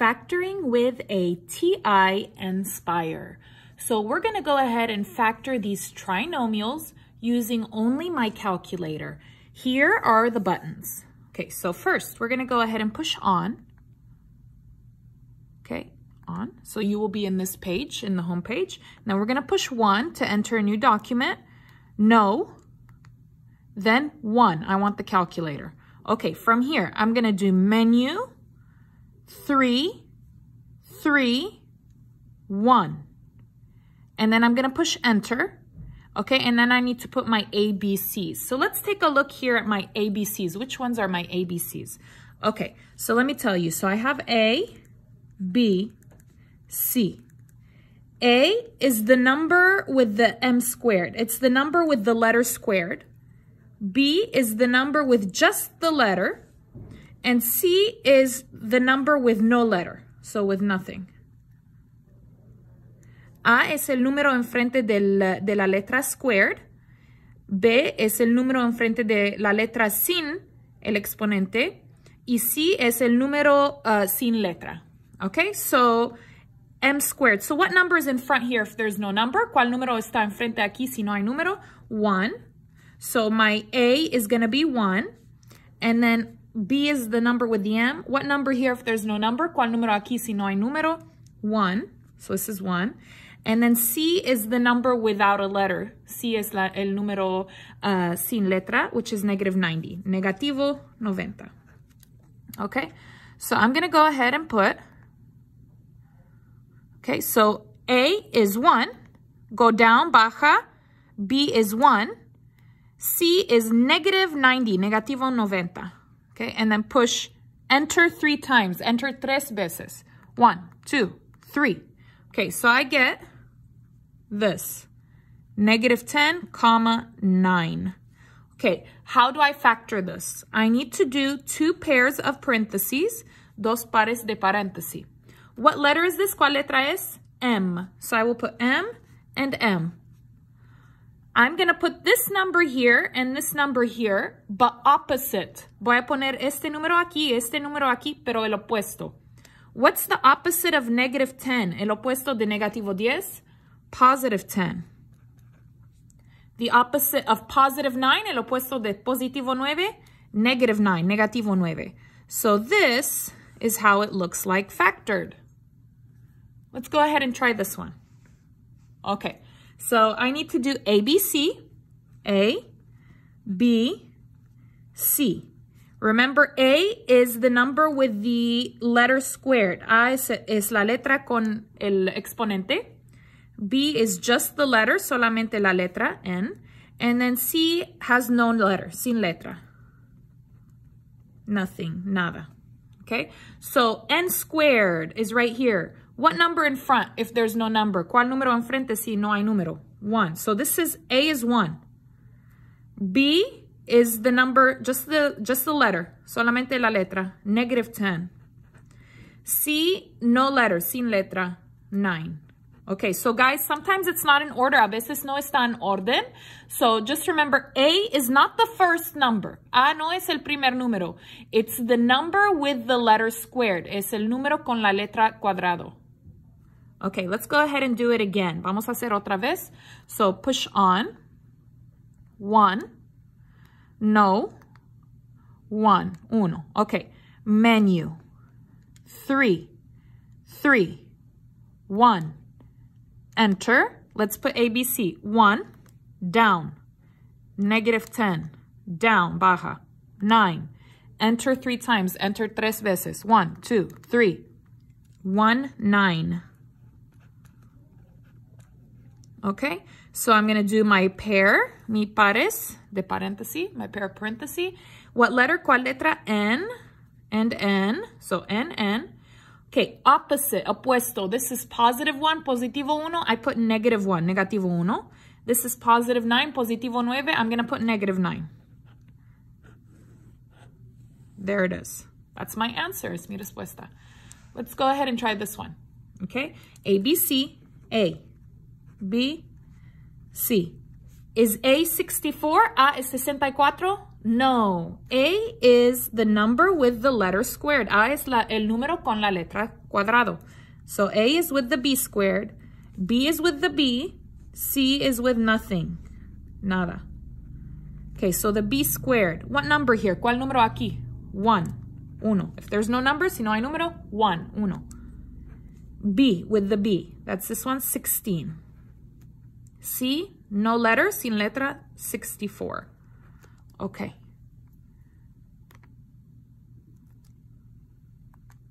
factoring with a TI-Nspire. So we're going to go ahead and factor these trinomials using only my calculator. Here are the buttons. Okay, so first we're going to go ahead and push on. Okay, on. So you will be in this page, in the home page. Now we're going to push 1 to enter a new document. No. Then 1. I want the calculator. Okay, from here, I'm going to do menu, 3, 3, 1. And then I'm going to push enter. Okay, and then I need to put my ABCs. So let's take a look here at my ABCs. Which ones are my ABCs? Okay, so let me tell you. So I have A, B, C. A is the number with the M squared. It's the number with the letter squared. B is the number with just the letter, and C is the number with no letter, so with nothing. A es el número enfrente de la letra squared. B es el número enfrente de la letra sin el exponente. Y C es el número sin letra. Okay, so M squared. So what number is in front here if there's no number? ¿Cuál número está enfrente aquí si no hay número? 1. So my A is going to be 1. And then B is the number with the M. What number here if there's no number? ¿Cuál número aquí si no hay número? 1. So this is 1. And then C is the number without a letter. C es el número sin letra, which is negative 90. Negativo 90. Okay. So I'm going to go ahead and put. Okay. So A is 1. Go down, baja. B is 1. C is negative 90, negativo 90, okay? And then push enter 3 times, enter 3 veces. 1, 2, 3. Okay, so I get this, negative 10, comma 9. Okay, how do I factor this? I need to do 2 pairs of parentheses, dos pares de paréntesis. What letter is this? ¿Cuál letra es? M. So I will put M and M. I'm going to put this number here and this number here, but opposite. Voy a poner este número aquí, pero el opuesto. What's the opposite of negative 10? El opuesto de negativo 10? Positive 10. The opposite of positive 9, el opuesto de positivo 9? Negative 9, negativo 9. So this is how it looks like factored. Let's go ahead and try this one. Okay. So I need to do ABC, A, B, C. Remember, A is the number with the letter squared. A es la letra con el exponente. B is just the letter, solamente la letra, N. And then C has no letter, sin letra. Nothing, nada. Okay, so N squared is right here. What number in front if there's no number? ¿Cuál número enfrente si no hay número? 1. So this is, A is 1. B is the number, just the letter. Solamente la letra. Negative 10. C, no letter. Sin letra. 9. Okay, so guys, sometimes it's not in order. A veces no está en orden. So just remember, A is not the first number. A no es el primer número. It's the number with the letter squared. Es el número con la letra cuadrado. Okay, let's go ahead and do it again. Vamos a hacer otra vez. So push on. 1. No. 1. Uno. Okay. Menu. 3. 3. 1. Enter. Let's put ABC. 1. Down. Negative 10. Down. Baja. 9. Enter 3 times. Enter 3 veces. 1, 2, 3. 1, 9. Okay, so I'm going to do my pair, mi pares, de paréntesis, my pair of paréntesis. What letter? ¿Cuál letra? N and N. So N, N. Okay, opposite, opuesto. This is positive 1, positivo 1. I put negative 1, negativo 1. This is positive 9, positivo 9. I'm going to put negative 9. There it is. That's my answer. Es mi respuesta. Let's go ahead and try this one. Okay, A, B, C, A. B, C. Is A 64? A es 64? No, A is the number with the letter squared. A es el número con la letra cuadrado. So A is with the B squared, B is with the B, C is with nothing, nada. Okay, so the B squared, what number here? ¿Cuál número aquí? 1, 1. If there's no number, si no hay número, 1, 1. B with the B, that's this one, 16. C, no letter, sin letra, 64. Okay.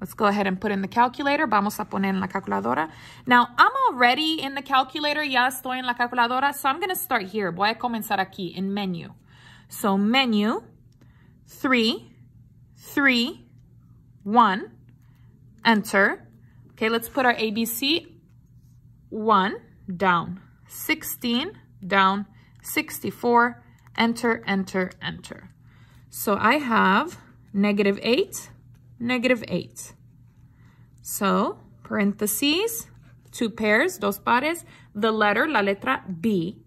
Let's go ahead and put in the calculator. Vamos a poner en la calculadora. Now, I'm already in the calculator. Ya estoy en la calculadora. So I'm going to start here. Voy a comenzar aquí in menu. So menu, 3, 3, 1, enter. Okay, let's put our ABC 1 down, 16 down, 64, enter, enter, enter. So I have -8, -8. So parentheses, two pairs, dos pares, the letter, la letra B.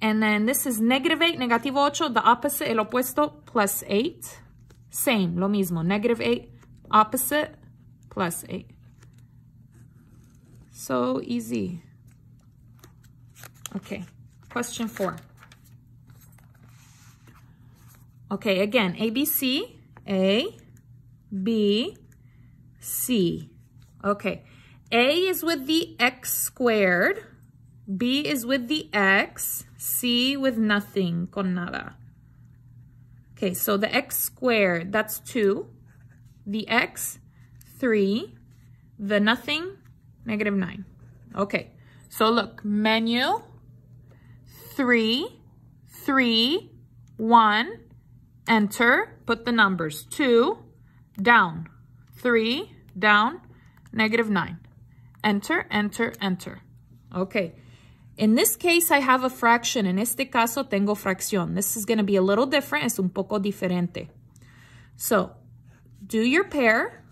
And then this is -8, negativo 8, the opposite, el opuesto, +8. Same, lo mismo, -8, opposite, +8. So easy. Okay, question 4. Okay, again, ABC, A, B, C. Okay, A is with the X squared, B is with the X, C with nothing, con nada. Okay, so the X squared, that's 2. The X, 3. The nothing, -9. Okay, so look, menu, 3, 3, 1, enter, put the numbers, 2, down, 3, down, -9. Enter, enter, enter. Okay, in this case, I have a fraction. En este caso, tengo fracción. This is going to be a little different. Es un poco diferente. So, do your pair,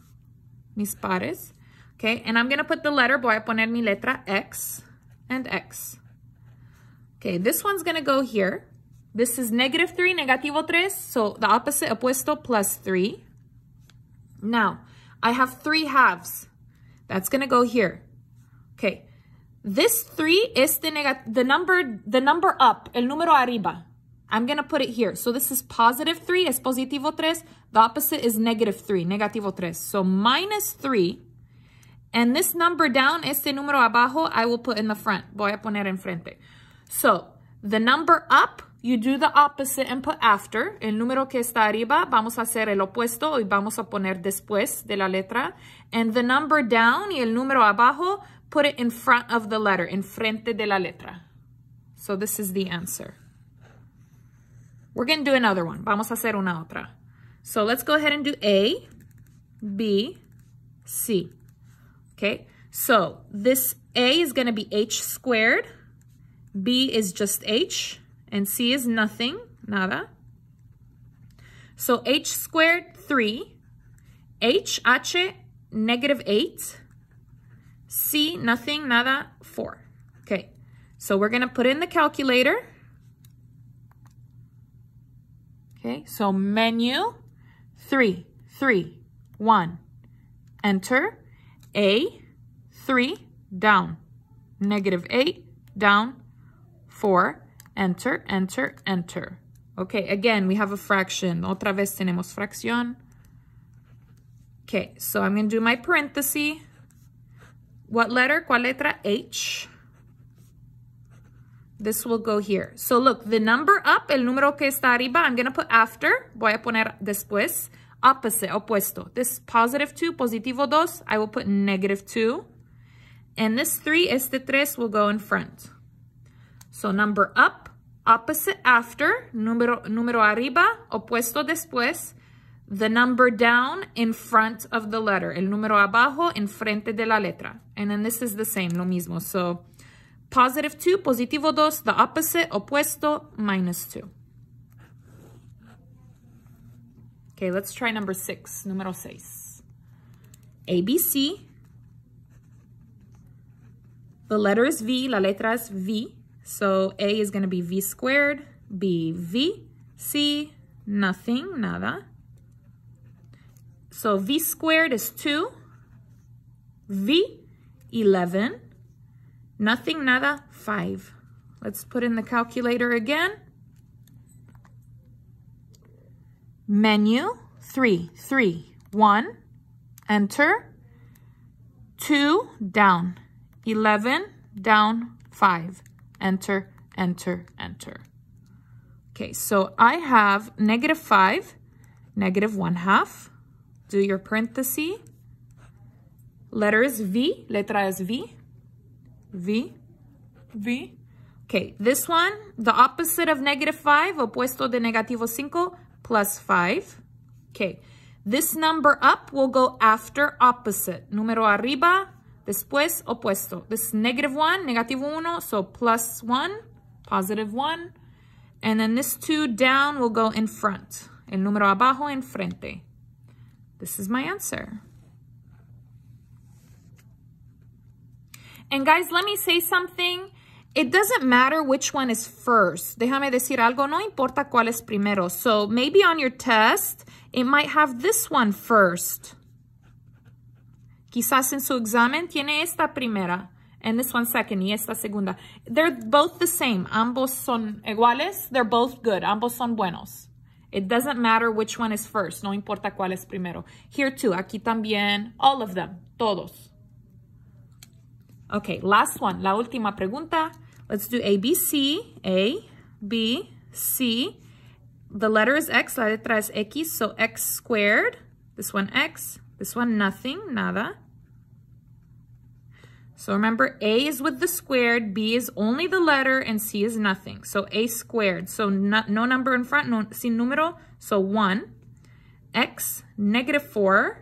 mis pares, okay? And I'm going to put the letter, voy a poner mi letra, X and X. Okay, this one's going to go here. This is -3, negativo 3, so the opposite, opuesto, +3. Now, I have 3 halves. That's going to go here. Okay, this 3 is the number up, el número arriba. I'm going to put it here. So this is +3, es positivo 3. The opposite is -3, negativo 3. So -3. And this number down, este número abajo, I will put in the front. Voy a poner enfrente. So the number up, you do the opposite and put after. El número que está arriba, vamos a hacer el opuesto y vamos a poner después de la letra. And the number down y el número abajo, put it in front of the letter, enfrente de la letra. So this is the answer. We're going to do another one. Vamos a hacer una otra. So let's go ahead and do A, B, C. Okay, so this A is going to be H squared. B is just H. And C is nothing, nada. So H squared, 3. H, H, -8. C, nothing, nada, 4. Okay, so we're going to put in the calculator. Okay, so menu, 3, 3, 1, enter, A, 3, down, -8, down, 4, enter, enter, enter. Okay, again, we have a fraction. Otra vez tenemos fracción. Okay, so I'm going to do my parenthesis. What letter? ¿Cuál letra? H. This will go here. So look, the number up, el número que está arriba, I'm going to put after. Voy a poner después. Opposite, opuesto. This +2, positivo 2, I will put -2. And this 3, este 3 will go in front. So number up, opposite after, número arriba, opuesto después. The number down in front of the letter. El número abajo, enfrente de la letra. And then this is the same, lo mismo. So +2, positivo 2, the opposite, opuesto, -2. Okay, let's try number 6, número 6. ABC. The letter is V, la letra es V. So A is going to be V squared, B, V. C, nothing, nada. So V squared is 2. V, 11. Nothing, nada, 5. Let's put in the calculator again. Menu, 3, 3, 1. Enter. 2, down. 11, down, 5. Enter, enter, enter. Okay, so I have -5, -1/2. Do your parenthesis. Letter is V, letra is V. V, V. Okay, this one, the opposite of -5, opuesto de negativo 5, plus 5. Okay, this number up will go after opposite. Número arriba, después opuesto. This is -1, -1, so plus 1, positive 1. And then this 2 down will go in front. El número abajo, enfrente. This is my answer. And guys, let me say something. It doesn't matter which one is first. Déjame decir algo, no importa cuál es primero. So maybe on your test, it might have this one first. Quizás en su examen tiene esta primera. And this one second, y esta segunda. They're both the same. Ambos son iguales. They're both good. Ambos son buenos. It doesn't matter which one is first. No importa cuál es primero. Here too. Aquí también. All of them. Todos. Okay, last one. La última pregunta. Let's do A, B, C. A, B, C. The letter is X. La letra es X. So X squared. This one X. This one nothing. Nada. So remember, A is with the squared, B is only the letter, and C is nothing. So A squared. So no number in front, no, sin número. So 1. X, -4.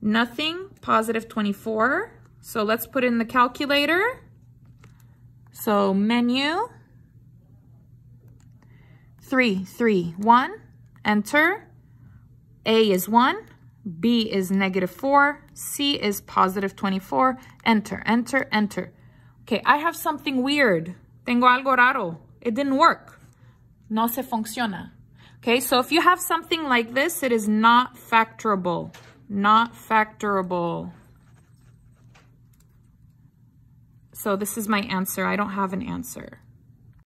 Nothing, positive 24. So let's put in the calculator. So menu. 3, 3, 1. Enter. A is 1. B is -4, C is positive 24, enter, enter, enter. Okay, I have something weird. Tengo algo raro. It didn't work. No se funciona. Okay, so if you have something like this, it is not factorable. Not factorable. So this is my answer. I don't have an answer.